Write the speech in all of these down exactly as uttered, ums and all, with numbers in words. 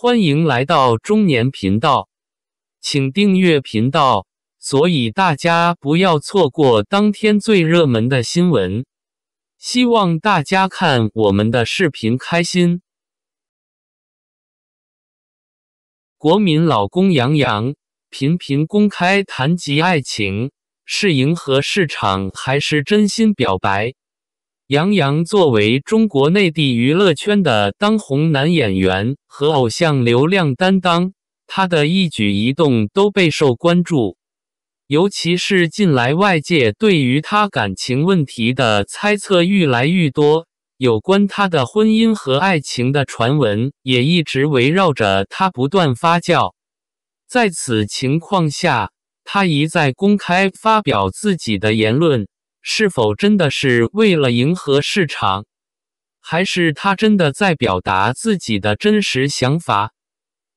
欢迎来到中年频道，请订阅频道，所以大家不要错过当天最热门的新闻。希望大家看我们的视频开心。国民老公杨洋频频公开谈及爱情，是迎合市场还是真心表白？杨洋作为中国内地娱乐圈的当红男演员和偶像流量担当，他的一举一动都备受关注，尤其是近来外界对于他感情问题的猜测愈来愈多，有关他的婚姻和爱情的传闻也一直围绕着他不断发酵。在此情况下，他一再公开发表自己的言论，是否真的是为了迎合市场，还是他真的在表达自己的真实想法？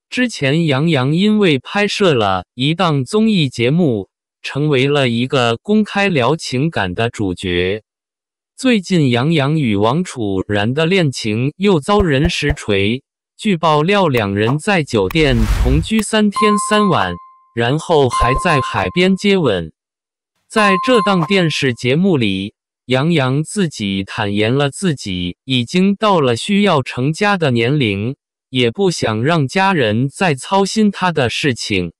之前杨洋因为拍摄了一档综艺节目，成为了一个公开聊情感的主角。最近杨洋与王楚然的恋情又遭人实锤，据爆料两人在酒店同居三天三晚，然后还在海边接吻。在这档电视节目里，杨洋自己坦言了自己已经到了需要成家的年龄，也不想让家人再操心他的事情。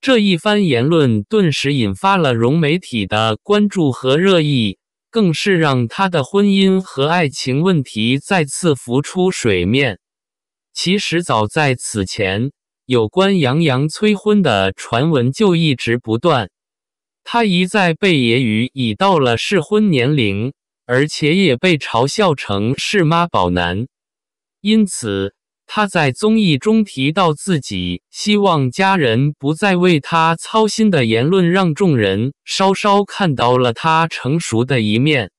这一番言论顿时引发了融媒体的关注和热议，更是让他的婚姻和爱情问题再次浮出水面。其实早在此前，有关杨洋催婚的传闻就一直不断。他一再被揶揄已到了适婚年龄，而且也被嘲笑成是妈宝男。因此，他在综艺中提到自己希望家人不再为他操心的言论，让众人稍稍看到了他成熟的一面。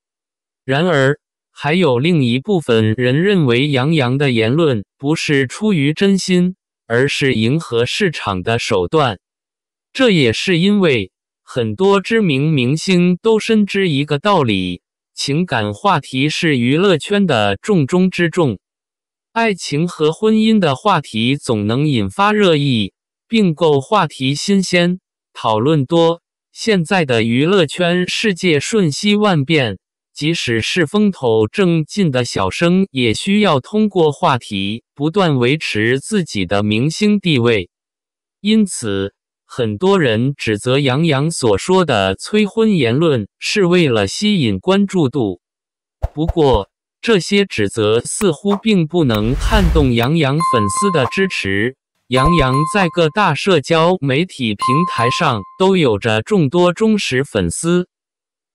然而，还有另一部分人认为杨洋的言论不是出于真心，而是迎合市场的手段。这也是因为很多知名明星都深知一个道理，情感话题是娱乐圈的重中之重。爱情和婚姻的话题总能引发热议，并购话题新鲜，讨论多。现在的娱乐圈世界瞬息万变，即使是风头正劲的小生，也需要通过话题不断维持自己的明星地位。因此，很多人指责杨洋所说的催婚言论是为了吸引关注度。不过，这些指责似乎并不能撼动杨洋粉丝的支持。杨洋在各大社交媒体平台上都有着众多忠实粉丝，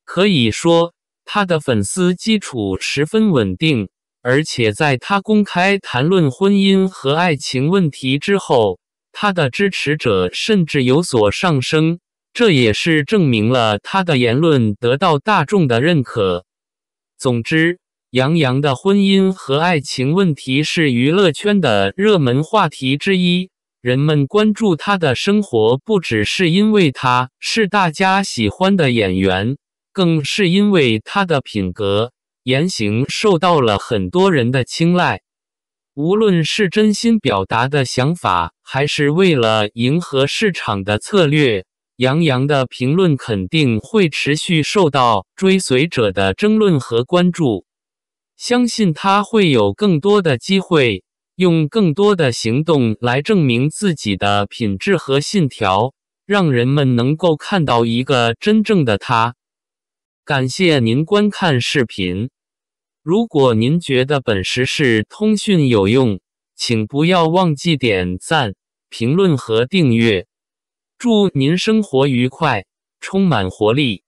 可以说他的粉丝基础十分稳定，而且在他公开谈论婚姻和爱情问题之后，他的支持者甚至有所上升，这也是证明了他的言论得到大众的认可。总之，杨洋的婚姻和爱情问题是娱乐圈的热门话题之一，人们关注他的生活不只是因为他是大家喜欢的演员，更是因为他的品格、言行受到了很多人的青睐。无论是真心表达的想法，还是为了迎合市场的策略，杨洋的评论肯定会持续受到追随者的争论和关注。相信他会有更多的机会，用更多的行动来证明自己的品质和信条，让人们能够看到一个真正的他。感谢您观看视频。如果您觉得本时事通讯有用，请不要忘记点赞、评论和订阅。祝您生活愉快，充满活力。